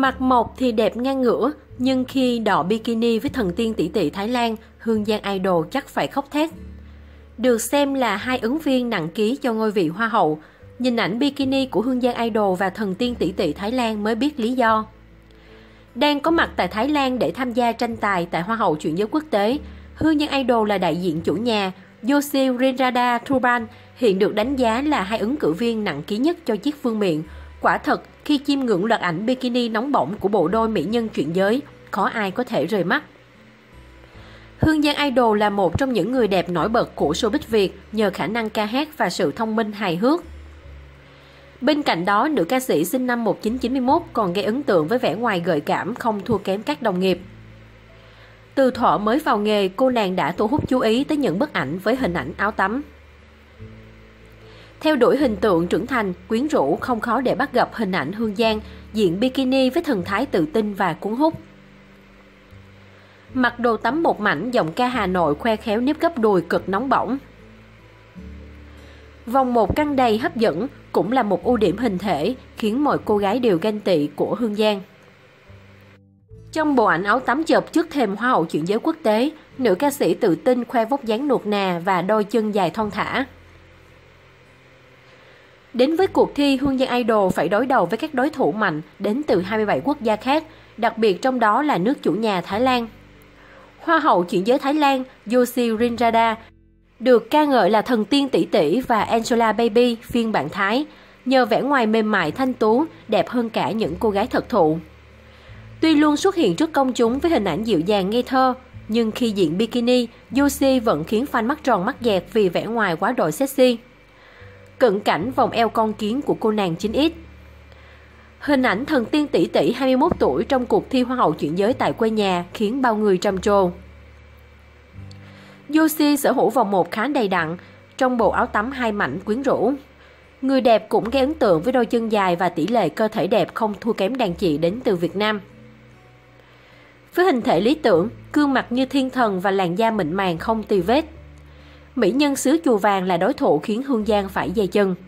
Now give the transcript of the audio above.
Mặt mộc thì đẹp ngang ngửa, nhưng khi đọ bikini với thần tiên tỷ tỷ Thái Lan, Hương Giang Idol chắc phải khóc thét. Được xem là hai ứng viên nặng ký cho ngôi vị hoa hậu. Nhìn ảnh bikini của Hương Giang Idol và thần tiên tỷ tỷ Thái Lan mới biết lý do. Đang có mặt tại Thái Lan để tham gia tranh tài tại Hoa hậu chuyển giới quốc tế, Hương Giang Idol là đại diện chủ nhà, Yoshi Rinrada Tuban hiện được đánh giá là hai ứng cử viên nặng ký nhất cho chiếc vương miện. Quả thật, khi chiêm ngưỡng loạt ảnh bikini nóng bỏng của bộ đôi mỹ nhân chuyển giới, khó ai có thể rời mắt. Hương Giang Idol là một trong những người đẹp nổi bật của showbiz Việt nhờ khả năng ca hát và sự thông minh hài hước. Bên cạnh đó, nữ ca sĩ sinh năm 1991 còn gây ấn tượng với vẻ ngoài gợi cảm không thua kém các đồng nghiệp. Từ thuở mới vào nghề, cô nàng đã thu hút chú ý tới những bức ảnh với hình ảnh áo tắm. Theo đuổi hình tượng trưởng thành, quyến rũ, không khó để bắt gặp hình ảnh Hương Giang diện bikini với thần thái tự tin và cuốn hút. Mặc đồ tắm một mảnh, giọng ca Hà Nội khoe khéo nếp gấp đùi cực nóng bỏng. Vòng một căng đầy hấp dẫn cũng là một ưu điểm hình thể khiến mọi cô gái đều ganh tị của Hương Giang. Trong bộ ảnh áo tắm chợp trước thềm Hoa hậu chuyển giới quốc tế, nữ ca sĩ tự tin khoe vóc dáng nuột nà và đôi chân dài thon thả. Đến với cuộc thi, Hương Giang Idol phải đối đầu với các đối thủ mạnh đến từ 27 quốc gia khác, đặc biệt trong đó là nước chủ nhà Thái Lan. Hoa hậu chuyển giới Thái Lan Yoshi Rinrada được ca ngợi là thần tiên tỷ tỷ và Angela Baby phiên bản Thái, nhờ vẻ ngoài mềm mại thanh tú, đẹp hơn cả những cô gái thật thụ. Tuy luôn xuất hiện trước công chúng với hình ảnh dịu dàng ngây thơ, nhưng khi diện bikini, Yoshi vẫn khiến fan mắt tròn mắt dẹt vì vẻ ngoài quá độ sexy. Cận cảnh vòng eo con kiến của cô nàng 9X. Hình ảnh thần tiên tỷ tỷ 21 tuổi trong cuộc thi Hoa hậu chuyển giới tại quê nhà khiến bao người trầm trồ. Yoshi sở hữu vòng một khá đầy đặn trong bộ áo tắm hai mảnh quyến rũ. Người đẹp cũng gây ấn tượng với đôi chân dài và tỷ lệ cơ thể đẹp không thua kém đàn chị đến từ Việt Nam. Với hình thể lý tưởng, gương mặt như thiên thần và làn da mịn màng không tì vết, mỹ nhân xứ Chùa Vàng là đối thủ khiến Hương Giang phải dè chừng.